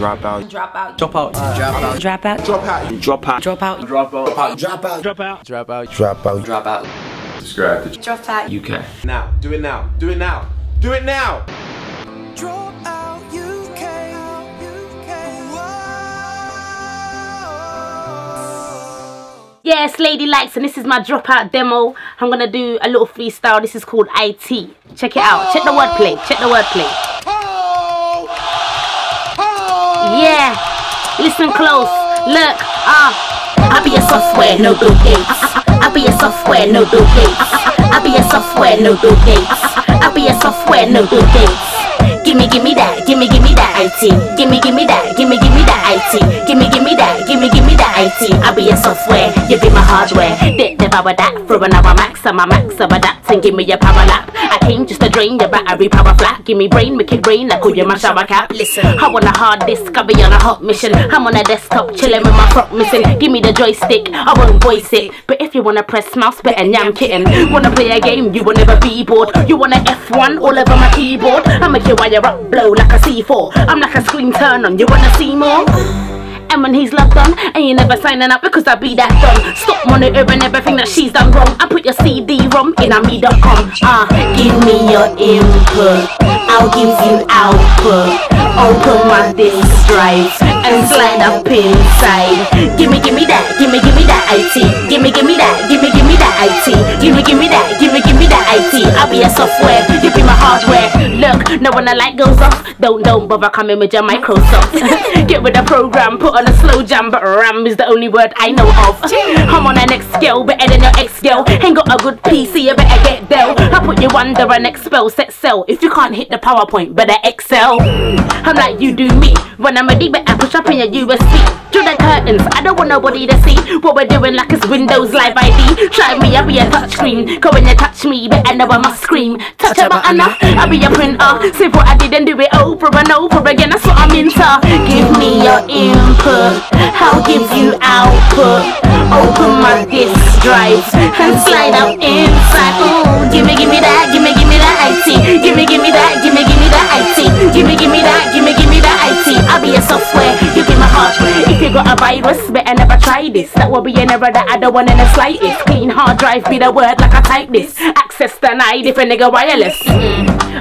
Drop out. Subscribe to Drop Out UK. Now, do it now. Do it now. Do it now. Drop Out UK. Yes, Lady Likes, and this is my Dropout demo. I'm going to do a little freestyle. This is called IT. Check it out. Check the wordplay. Check the wordplay. Yeah, listen close. Look, I be a software, no do gates. I be a software, no do gates. I be a software, no do gates. I be a software, no do gates. Gimme that, gimme that IT. Gimme that, gimme that IT. Gimme that, gimme that IT. I be a software, you be my hardware. Did the power that for another max, I'm a max of adapting. Gimme your power lap. I came just to drain your battery power flat. Give me brain, make it rain, I call you my shower cap. Listen, I want a hard disk, I be on a hot mission. I'm on a desktop, chilling with my prop missing. Give me the joystick, I won't voice it. But if you wanna press mouse, better yam kitten. Wanna play a game, you will never be bored. You wanna F1 all over my keyboard. I make you wire up, blow like a C4. I'm like a screen turn on, you wanna see more? And when he's loved on, and you never signing up because I be that dumb. Stop monitoring everything that she's done wrong. I put your CD-ROM in me.com. Give me your input, I'll give you output. Open my disk drive and slide up inside. Gimme that, gimme that IT. Gimme that, gimme that IT. Gimme that, gimme that IT. I'll be a software, you be my hardware. Look, now when the light goes off, don't bother coming with your Microsoft. Get with the program, put on a slow jam, but RAM is the only word I know of. I'm on an ex-girl, better than your ex-girl. Ain't got a good PC, you better get Dell. I put you under an expel, set sell. If you can't hit the PowerPoint, better excel. I'm like, you do me. When I'm ready, better push up in your USB. Draw the curtains, I don't want nobody to see what we're doing like it's Windows Live ID. Try me, I'll be a touchscreen. Go in and touch me, better know I must scream. Touch about Anna, I'll be a printer. Say what I did and do it over and over again, that's what I'm into. Give me your input, I'll give you output. Open my disk drive and slide out inside. Ooh, gimme that, gimme that IT. Gimme that, gimme that IT. Gimme that, gimme that IT. I'll be a software, you be my hardware. If you got a virus, better never try this. That will be an error that I don't want in the slightest. Clean hard drive, be the word like I type this. Access denied if a nigga wireless.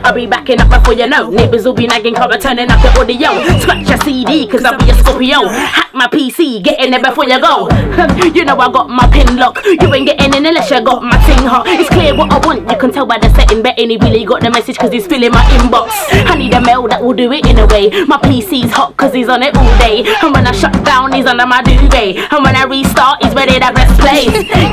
I'll be backing up before you know. Neighbors will be nagging, cover turning up the audio. Scratch your CD, cause I'll be a Scorpio. Hack my PC, get in there before you go. You know I got my pin lock. You ain't getting in unless you got my thing hot. It's clear what I want, you can tell by the setting. Bet any really got the message cause he's filling my inbox. I need a mail that will do it in a way. My PC's hot cause he's on it all day. And when I shut down, he's under my duvet. And when I restart, he's ready to press play.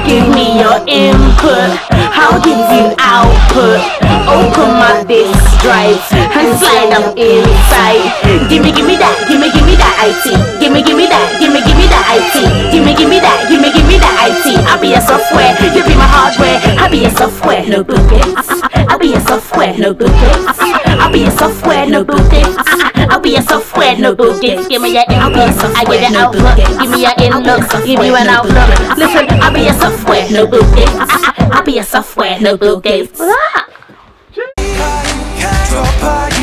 Give me your input, I'll give you output. Open my disk drive and slide them inside. Gimme that, gimme that IT. Gimme that, gimme that IT. Gimme that, gimme that IT. I'll be a software, you be my hardware. I'll be a software, no bootlegs. I'll be a software, no bootlegs. I'll be a software, no bootlegs. I'll be a software, no bootlegs. Give me your input, I give it outlook. Give me your inlook, give you an outlook. Listen, I'll be a software, no bootlegs. I'll be a software, no bootlegs. Drop Out.